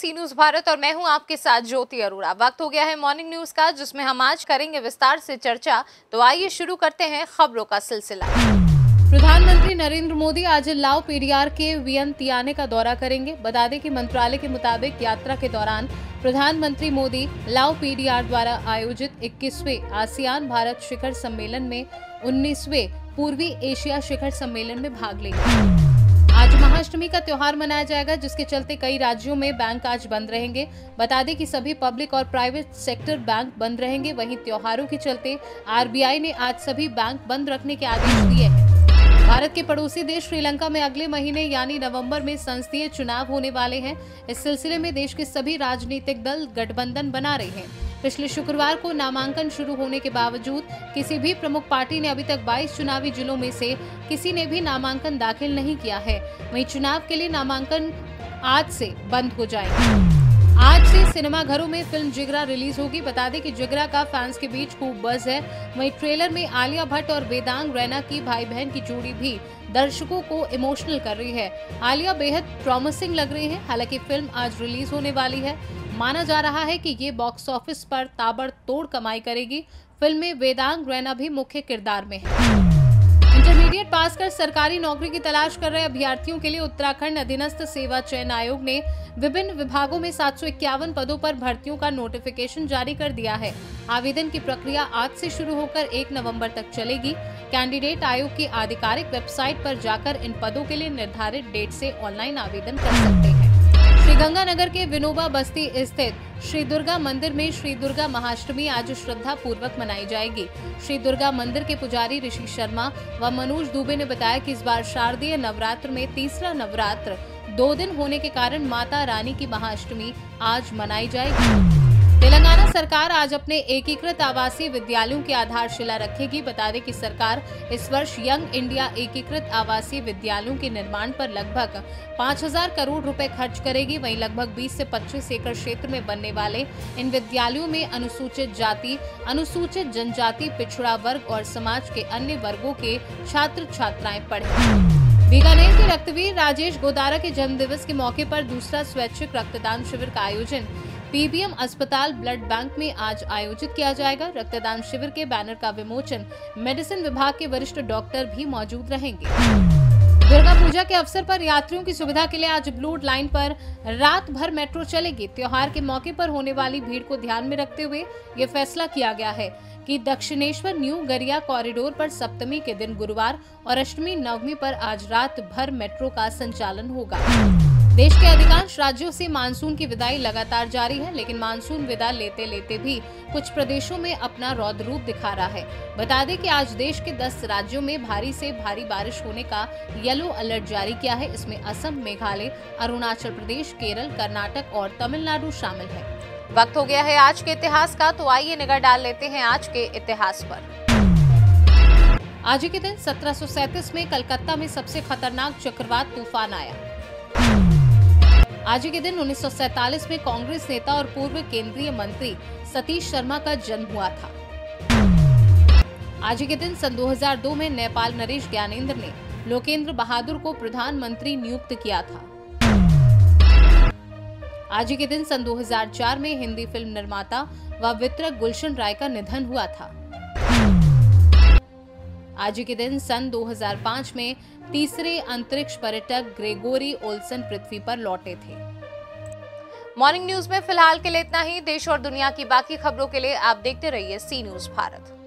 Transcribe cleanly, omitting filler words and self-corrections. सी news Bharat और मैं हूं आपके साथ ज्योति अरोड़ा। वक्त हो गया है मॉर्निंग न्यूज का, जिसमें हम आज करेंगे विस्तार से चर्चा। तो आइए शुरू करते हैं खबरों का सिलसिला। प्रधानमंत्री नरेंद्र मोदी आज लाओ पीडीआर के वियंतियाने का दौरा करेंगे। बता दें कि मंत्रालय के मुताबिक यात्रा के दौरान प्रधानमंत्री मोदी लाओ पीडीआर द्वारा आयोजित 21वें आसियान भारत शिखर सम्मेलन में 19वें पूर्वी एशिया शिखर सम्मेलन में भाग लेंगे। आज महाष्टमी का त्योहार मनाया जाएगा, जिसके चलते कई राज्यों में बैंक आज बंद रहेंगे। बता दें कि सभी पब्लिक और प्राइवेट सेक्टर बैंक बंद रहेंगे। वहीं त्योहारों के चलते आरबीआई ने आज सभी बैंक बंद रखने के आदेश दिए हैं। भारत के पड़ोसी देश श्रीलंका में अगले महीने यानी नवंबर में संसदीय चुनाव होने वाले हैं। इस सिलसिले में देश के सभी राजनीतिक दल गठबंधन बना रहे हैं। पिछले शुक्रवार को नामांकन शुरू होने के बावजूद किसी भी प्रमुख पार्टी ने अभी तक 22 चुनावी जिलों में से किसी ने भी नामांकन दाखिल नहीं किया है। वहीं चुनाव के लिए नामांकन आज से बंद हो जाएंगे। आज से सिनेमाघरों में फिल्म जिगरा रिलीज होगी। बता दें कि जिगरा का फैंस के बीच खूब बज़ है। वहीं ट्रेलर में आलिया भट्ट और वेदांग रैना की भाई बहन की जोड़ी भी दर्शकों को इमोशनल कर रही है। आलिया बेहद प्रॉमिसिंग लग रही है। हालांकि फिल्म आज रिलीज होने वाली है। माना जा रहा है कि ये बॉक्स ऑफिस पर ताबड़तोड़ कमाई करेगी। फिल्म में वेदांग रैना भी मुख्य किरदार में है। इंटरमीडिएट पास कर सरकारी नौकरी की तलाश कर रहे अभ्यर्थियों के लिए उत्तराखंड अधीनस्थ सेवा चयन आयोग ने विभिन्न विभागों में 751 पदों पर भर्तियों का नोटिफिकेशन जारी कर दिया है। आवेदन की प्रक्रिया आज से शुरू होकर 1 नवंबर तक चलेगी। कैंडिडेट आयोग की आधिकारिक वेबसाइट पर जाकर इन पदों के लिए निर्धारित डेट से ऑनलाइन आवेदन कर सकते हैं। श्रीगंगानगर के विनोबा बस्ती स्थित श्री दुर्गा मंदिर में श्री दुर्गा महाष्टमी आज श्रद्धा पूर्वक मनाई जाएगी। श्री दुर्गा मंदिर के पुजारी ऋषि शर्मा व मनोज दुबे ने बताया कि इस बार शारदीय नवरात्र में तीसरा नवरात्र 2 दिन होने के कारण माता रानी की महाअष्टमी आज मनाई जाएगी। तेलंगाना सरकार आज अपने एकीकृत आवासीय विद्यालयों की आधारशिला रखेगी। बता दें कि सरकार इस वर्ष यंग इंडिया एकीकृत आवासीय विद्यालयों के निर्माण पर लगभग 5000 करोड़ रुपए खर्च करेगी। वहीं लगभग 20 से 25 एकड़ क्षेत्र में बनने वाले इन विद्यालयों में अनुसूचित जाति, अनुसूचित जनजाति, पिछड़ा वर्ग और समाज के अन्य वर्गों के छात्र छात्राएं पढ़ेंगे। बीकानेर के रक्तवीर राजेश गोदारा के जन्मदिवस के मौके पर दूसरा स्वैच्छिक रक्तदान शिविर का आयोजन पीबीएम अस्पताल ब्लड बैंक में आज आयोजित किया जाएगा। रक्तदान शिविर के बैनर का विमोचन मेडिसिन विभाग के वरिष्ठ डॉक्टर भी मौजूद रहेंगे। दुर्गा पूजा के अवसर पर यात्रियों की सुविधा के लिए आज ब्लू लाइन पर रात भर मेट्रो चलेगी। त्योहार के मौके पर होने वाली भीड़ को ध्यान में रखते हुए ये फैसला किया गया है कि दक्षिणेश्वर न्यू गरिया कॉरिडोर पर सप्तमी के दिन गुरुवार और अष्टमी नवमी पर आज रात भर मेट्रो का संचालन होगा। देश के अधिकांश राज्यों से मानसून की विदाई लगातार जारी है, लेकिन मानसून विदा लेते लेते भी कुछ प्रदेशों में अपना रौद्र रूप दिखा रहा है। बता दें कि आज देश के 10 राज्यों में भारी से भारी बारिश होने का येलो अलर्ट जारी किया है। इसमें असम, मेघालय, अरुणाचल प्रदेश, केरल, कर्नाटक और तमिलनाडु शामिल है। वक्त हो गया है आज के इतिहास का, तो आइए निगाह डाल लेते हैं आज के इतिहास पर। आज के दिन 1737 में कलकत्ता में सबसे खतरनाक चक्रवात तूफान आया। आज के दिन 1947 में कांग्रेस नेता और पूर्व केंद्रीय मंत्री सतीश शर्मा का जन्म हुआ था। आज के दिन सन 2002 में नेपाल नरेश ज्ञानेंद्र ने लोकेन्द्र बहादुर को प्रधानमंत्री नियुक्त किया था। आज के दिन सन 2004 में हिंदी फिल्म निर्माता व वितरक गुलशन राय का निधन हुआ था। आज के दिन सन 2005 में तीसरे अंतरिक्ष पर्यटक ग्रेगोरी ओल्सन पृथ्वी पर लौटे थे। मॉर्निंग न्यूज में फिलहाल के लिए इतना ही। देश और दुनिया की बाकी खबरों के लिए आप देखते रहिए सी न्यूज भारत।